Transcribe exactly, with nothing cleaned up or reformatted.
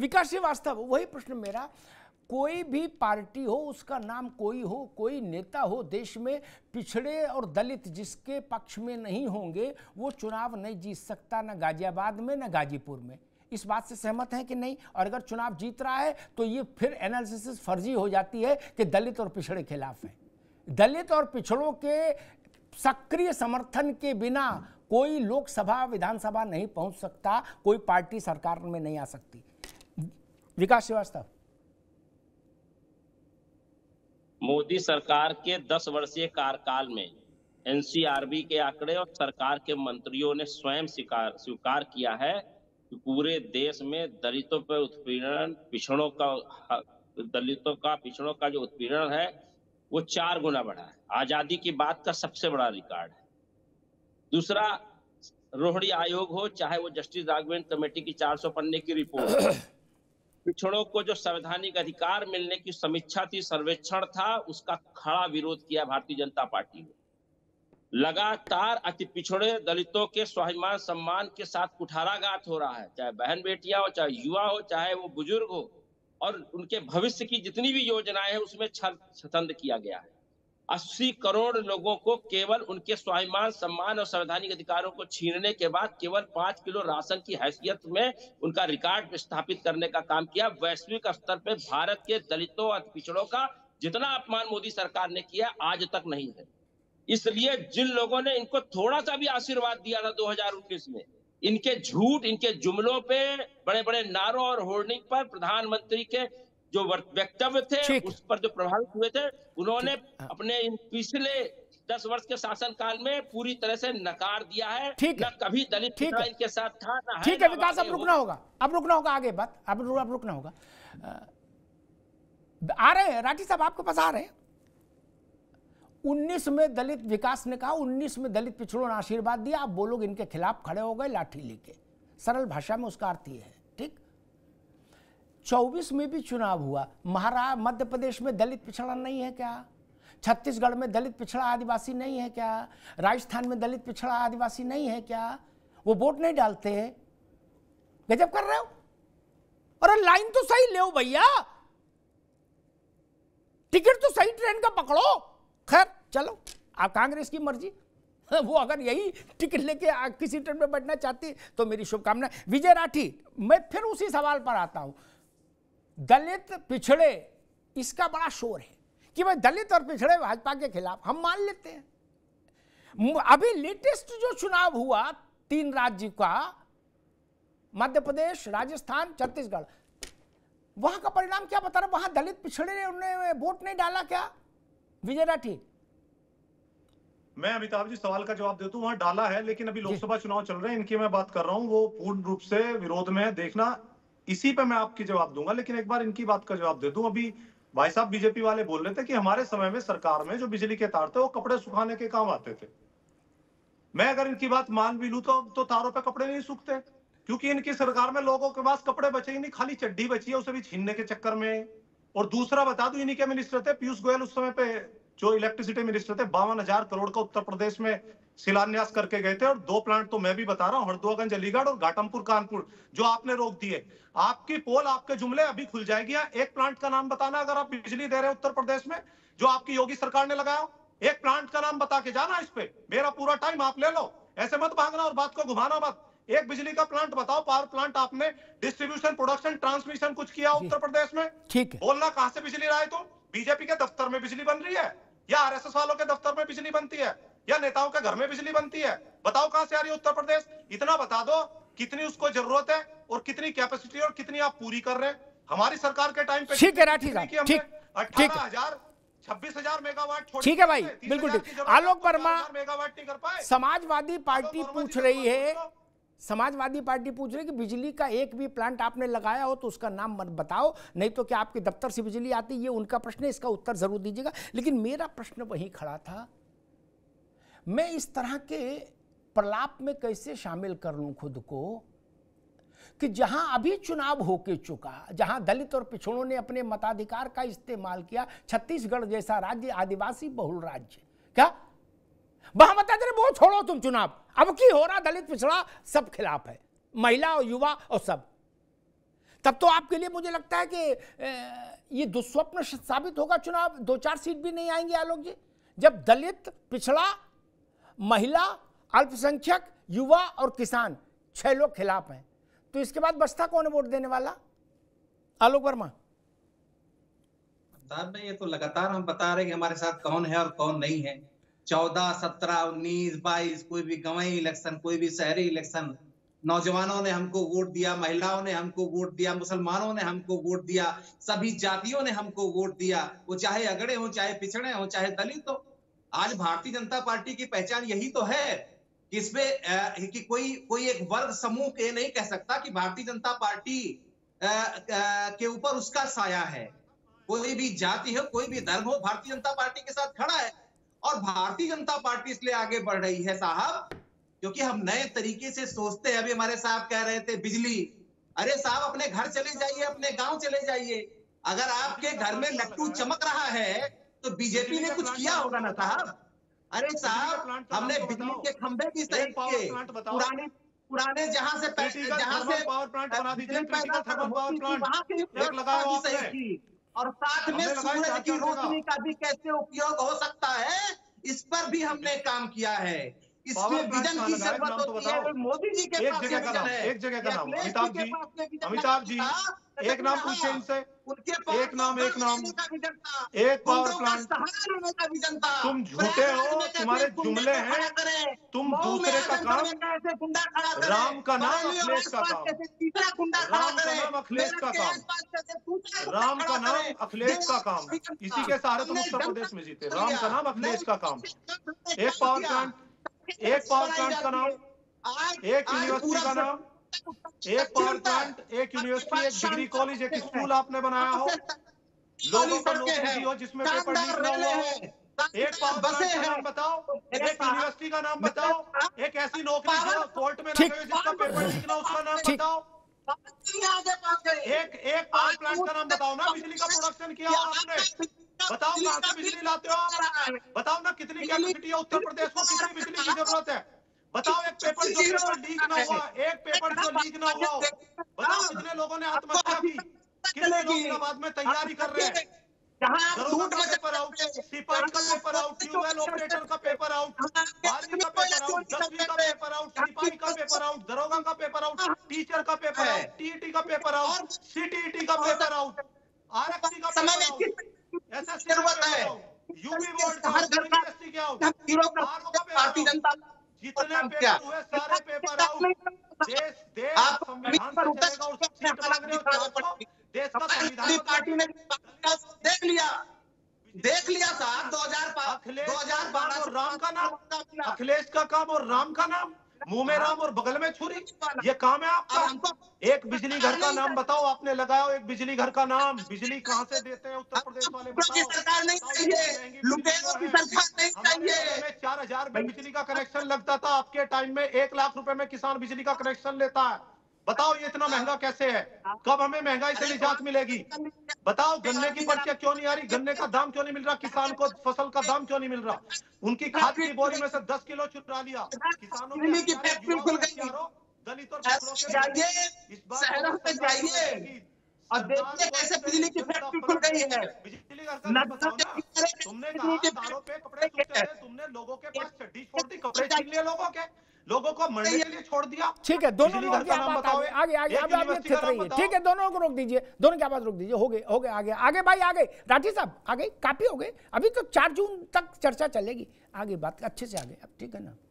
विकास श्रीवास्तव, वही प्रश्न मेरा, कोई भी पार्टी हो, उसका नाम कोई हो, कोई नेता हो देश में, पिछड़े और दलित जिसके पक्ष में नहीं होंगे वो चुनाव नहीं जीत सकता, ना गाजियाबाद में ना गाजीपुर में। इस बात से सहमत हैं कि नहीं? और अगर चुनाव जीत रहा है तो ये फिर एनालिसिस फर्जी हो जाती है कि दलित और पिछड़े खिलाफ है। दलित और पिछड़ों के सक्रिय समर्थन के बिना कोई लोकसभा विधानसभा नहीं पहुंच सकता, कोई पार्टी सरकार में नहीं आ सकती। विकास श्रीवास्तव, मोदी सरकार के दस वर्षीय कार्यकाल में एनसीआरबी के आंकड़े और सरकार के मंत्रियों ने स्वयं स्वीकार स्वीकार किया है कि पूरे देश में दलितों पर उत्पीड़न, पिछड़ों का, दलितों का पिछड़ों का जो उत्पीड़न है वो चार गुना बढ़ा है। आजादी की बात का सबसे बड़ा रिकॉर्ड है। दूसरा, रोहिणी आयोग हो चाहे वो जस्टिस राघवेंद्र कमेटी की चार सौ पन्ने की रिपोर्ट हो, पिछड़ों को जो संवैधानिक अधिकार मिलने की समीक्षा थी, सर्वेक्षण था, उसका खड़ा विरोध किया भारतीय जनता पार्टी ने। लगातार अति पिछड़े दलितों के स्वाभिमान सम्मान के साथ कुठाराघात हो रहा है, चाहे बहन बेटियां हो, चाहे युवा हो, चाहे वो बुजुर्ग हो, और उनके भविष्य की जितनी भी योजनाएं हैं उसमें छल छतंद किया गया है। अस्सी करोड़ लोगों को केवल उनके स्वाभिमान सम्मान और संवैधानिक अधिकारों को छीनने के बाद केवल पांच किलो राशन की हैसियत में उनका रिकॉर्ड स्थापित करने का काम किया। वैश्विक स्तर पर भारत के दलितों और पिछड़ों का जितना अपमान मोदी सरकार ने किया आज तक नहीं है। इसलिए जिन लोगों ने इनको थोड़ा सा भी आशीर्वाद दिया था दो हजार उन्नीस में, इनके झूठ, इनके जुमलों पे, बड़े बड़े नारों और होर्डिंग पर, प्रधानमंत्री के जो वक्तव्य थे उस पर जो प्रभावित हुए थे, उन्होंने अपने इन पिछले दस वर्ष के शासनकाल में पूरी तरह से नकार दिया है। ठीक है, कभी दलित इनके साथ था ना है। ठीक है विकास, अब रुकना होगा, अब रुकना होगा, आगे बात अब रुकना होगा। आ रहे हैं राठी साहब, आपके पास आ रहे हैं। उन्नीस में दलित, विकास ने कहा उन्नीस में दलित पिछड़ों ने आशीर्वाद दिया, आप वो लोग इनके खिलाफ खड़े हो गए लाठी लेके, सरल भाषा में उसका अर्थ है। ठीक, चौबीस में भी चुनाव हुआ, महाराष्ट्र मध्य प्रदेश में दलित पिछड़ा नहीं है क्या? छत्तीसगढ़ में दलित पिछड़ा आदिवासी नहीं है क्या? राजस्थान में दलित पिछड़ा आदिवासी नहीं है क्या? वो वोट नहीं डालते? गजब कर रहे हो। अरे लाइन तो सही ले हो भैया, टिकट तो सही ट्रेन का पकड़ो। खैर चलो, आप कांग्रेस की मर्जी, वो अगर यही टिकट लेके किसी ट्रेन में बैठना चाहती तो मेरी शुभकामना। विजय राठी, मैं फिर उसी सवाल पर आता हूं, दलित पिछड़े, इसका बड़ा शोर है कि भाई दलित और पिछड़े भाजपा के खिलाफ, हम मान लेते हैं। अभी लेटेस्ट जो चुनाव हुआ तीन राज्य का, मध्य प्रदेश, राजस्थान, छत्तीसगढ़, वहां का परिणाम क्या बता रहा? वहां दलित पिछड़े ने उन्हें वोट नहीं डाला क्या? विजय राठी, मैं अमिताभ जी सवाल का जवाब देता हूं, वहां डाला है, लेकिन अभी लोकसभा चुनाव चल रहे हैं, इनकी मैं बात कर रहा हूं, वो पूर्ण रूप से विरोध में है, देखना इसी पे मैं आपकी जवाब दूंगा, लेकिन एक बार इनकी बात का जवाब दे दूं। अभी भाई साहब बीजेपी वाले बोल रहे थे कि हमारे समय में सरकार में जो बिजली के तार थे वो कपड़े सुखाने के काम आते थे। मैं अगर इनकी बात मान भी लू तो, तो तारों पे कपड़े नहीं सूखते, क्योंकि इनकी सरकार में लोगों के पास कपड़े बचे ही नहीं, खाली चड्डी बची है, उसे भी छीनने के चक्कर में। और दूसरा बता दू, इन्हीं के मिनिस्टर थे पीयूष गोयल, उस समय पे जो इलेक्ट्रिसिटी मिनिस्टर थे, बावन हजार करोड़ का उत्तर प्रदेश में शिलान्यास करके गए थे, और दो प्लांट तो मैं भी बता रहा हूँ, हरदोगंज अलीगढ़ और घाटमपुर कानपुर, जो आपने रोक दिए। आपकी पोल, आपके जुमले अभी खुल जाएगी, एक प्लांट का नाम बताना अगर आप बिजली दे रहे हैं उत्तर प्रदेश में, जो आपकी योगी सरकार ने लगाया, एक प्लांट का नाम बता के जाना। इस पे मेरा पूरा टाइम आप ले लो, ऐसे मत भागना और बात को घुमाना मत। एक बिजली का प्लांट बताओ, पावर प्लांट, आपने डिस्ट्रीब्यूशन, प्रोडक्शन, ट्रांसमिशन कुछ किया उत्तर प्रदेश में? ठीक है, बोलना कहां से बिजली लाए तुम? बीजेपी के दफ्तर में बिजली बन रही है, या आरएसएस वालों के दफ्तर में बिजली बनती है, या नेताओं के घर में बिजली बनती है? बताओ कहां से आ रही है उत्तर प्रदेश? इतना बता दो कितनी उसको जरूरत है और कितनी कैपेसिटी और कितनी आप पूरी कर रहे हैं? हमारी सरकार के टाइम पे अठारह हजार छब्बीस हजार मेगावाट। ठीक है भाई, बिल्कुल ठीक। आलोक वर्मा, मेगावाट नहीं कर पाए। समाजवादी पार्टी पूछ रही है, समाजवादी पार्टी पूछ रही है कि बिजली का एक भी प्लांट आपने लगाया हो तो उसका नाम मत बताओ, नहीं तो क्या आपके दफ्तर से बिजली आती? ये उनका प्रश्न है, इसका उत्तर जरूर दीजिएगा। लेकिन मेरा प्रश्न वहीं खड़ा था, मैं इस तरह के प्रलाप में कैसे शामिल कर लूं खुद को कि जहां अभी चुनाव होके चुका, जहां दलित और पिछड़ों ने अपने मताधिकार का इस्तेमाल किया, छत्तीसगढ़ जैसा राज्य, आदिवासी बहुल राज्य, क्या वहां बता दे रहे वो छोड़ो तुम चुनाव, अब की हो रहा दलित पिछड़ा सब खिलाफ है, महिला और युवा और सब। तब तो आपके लिए मुझे लगता है कि ये दुस्वप्न साबित होगा चुनाव, दो चार सीट भी नहीं आएंगे आलोक जी, जब दलित, पिछड़ा, महिला, अल्पसंख्यक, युवा और किसान छह लोग खिलाफ हैं, तो इसके बाद बचता कौन है वोट देने वाला? आलोक वर्मा साहब ने ये तो लगातार हम बता रहे कि हमारे साथ कौन है और कौन नहीं है। चौदह, सत्रह, उन्नीस, बाईस, कोई भी गांवी इलेक्शन, कोई भी शहरी इलेक्शन, नौजवानों ने हमको वोट दिया, महिलाओं ने हमको वोट दिया, मुसलमानों ने हमको वोट दिया, सभी जातियों ने हमको वोट दिया, वो चाहे अगड़े हो, चाहे पिछड़े हो, चाहे दलित हो। आज भारतीय जनता पार्टी की पहचान यही तो है कि इसमें कि कोई कोई एक वर्ग समूह के नहीं कह सकता कि भारतीय जनता पार्टी आ, आ, के ऊपर उसका साया है। कोई भी जाति हो, कोई भी धर्म हो, भारतीय जनता पार्टी के साथ खड़ा है और भारतीय जनता पार्टी इसलिए आगे बढ़ रही है साहब क्योंकि हम नए तरीके से सोचते हैं। अभी हमारे साहब कह रहे थे बिजली, अरे साहब अपने घर चले जाइए, अपने गांव चले जाइए, अगर आपके घर में लट्टू चमक रहा है तो बीजेपी ने कुछ किया होगा ना साहब। अरे साहब हमने बिजली के खंभे भी सही किए, पुराने पुराने जहां से जहां से पावर प्लांट बना दीजिए, वहां की सही की, और साथ में सूरज की रोशनी का भी कैसे उपयोग हो सकता है इस पर भी हमने काम किया है। इसमें विजन की जरूरत होती है, मोदी जी के पास विजन है, एक जगह का नाम अमिताभ जी, अमिताभ जी एक नाम पूछे इनसे, उनके एक नाम एक नाम एक पावर प्लांट। तुम झूठे हो, तुम्हारे जुमले हैं, तुम दूसरे का काम, राम का नाम अखिलेश का काम, राम का नाम अखिलेश का काम, राम का नाम अखिलेश का काम, इसी के सहारे तुम उत्तर प्रदेश में जीते। राम का नाम अखिलेश का काम, एक पावर प्लांट, एक पावर प्लांट का नाम, एक यूनिवर्सिटी का नाम, एक पावर प्लांट, एक यूनिवर्सिटी, एक डिग्री कॉलेज, एक स्कूल आपने बनाया हो, लोगों का नौकरी हो जिसमें पेपर लीक ना हुआ हो, एक पावर प्लांट का नाम बताओ, एक यूनिवर्सिटी का नाम बताओ, एक ऐसी नौकरी जो कोर्ट में ना गए जिसका पेपर लीक ना हो उसका नाम बताओ, एक एक पावर प्लांट का नाम बताओ ना। बिजली का प्रोडक्शन किया आपने, बताओ कहाँ से बिजली लाते हो, बताओ ना कितनी कैपेसिटी है उत्तर प्रदेश को, कितनी बिजली की जरूरत है, बताओ एक पेपर जो पेपर लीक ना हुआ, एक पेपर जो लीक ना हुआ, बताओ कितने लोगों ने आत्महत्या की, कितने लोग इलाहाबाद में तैयारी कर रहे हैं, जरूरत का पेपर आउट, सिपाही का पेपर आउट, ट्यूबवेल ऑपरेटर का पेपर आउट, बारहवीं का पेपर आउट, दसवीं का पेपर आउट, सिपाही का पेपर आउट, दरोगा का पेपर आउट, टीचर का पेपर आउट, टीईटी का पेपर आउट, सीटीईटी का पेपर आउट, आरएसएस का पेपर आउट, ऐसा जरूरत है यूपी बोर्ड का, हर घर का भारतीय जनता जितने पेपर हुए सारे पेपर आउट। देश देश संविधान पर उतरने और सबसे खराब दिखावा देश का संविधान पार्टी ने देख लिया, देख लिया साहब। दो हजार बारह और राम का नाम, अखिलेश का काम और राम का नाम, मुंह में राम और बगल में छुरी, ये काम है आपका। एक बिजली घर का नाम बताओ आपने लगाओ, एक बिजली घर का नाम, बिजली कहाँ से देते हैं उत्तर प्रदेश वाले बताओ। सरकार नहीं चाहिए, लुटेरों की सरकार नहीं चाहिए। चार हजार में बिजली का कनेक्शन लगता था, आपके टाइम में एक लाख रुपए में किसान बिजली का कनेक्शन लेता है, बताओ ये इतना महंगा कैसे है? कब हमें महंगाई से निजात मिलेगी? बताओ गन्ने की पर्चियां क्यों नहीं आ रही, गन्ने का दाम क्यों नहीं मिल रहा, किसान को फसल का दाम क्यों नहीं मिल रहा? उनकी खाद की बोरी में से दस किलो चुरा लिया किसानों ने। और देखिए कैसे बिजली की फैक्ट्री खुल गई है, बिजली तुमने कहा पे कपड़े सूखते हैं, तुमने लोगों के पास चड्डी छोड़ दी, कपड़े छीन लिए लोगों के, लोगों को मरने के लिए छोड़ दिया। ठीक है, दोनों लोगों की बात आगे आगे आगे ठीक है, दोनों को रोक दीजिए, दोनों की बात रोक दीजिए। हो गए हो गए आगे आगे भाई आगे राठी साहब आगे काफी हो गए, अभी तो चार जून तक चर्चा चलेगी, आगे बात अच्छे से आगे अब ठीक है ना।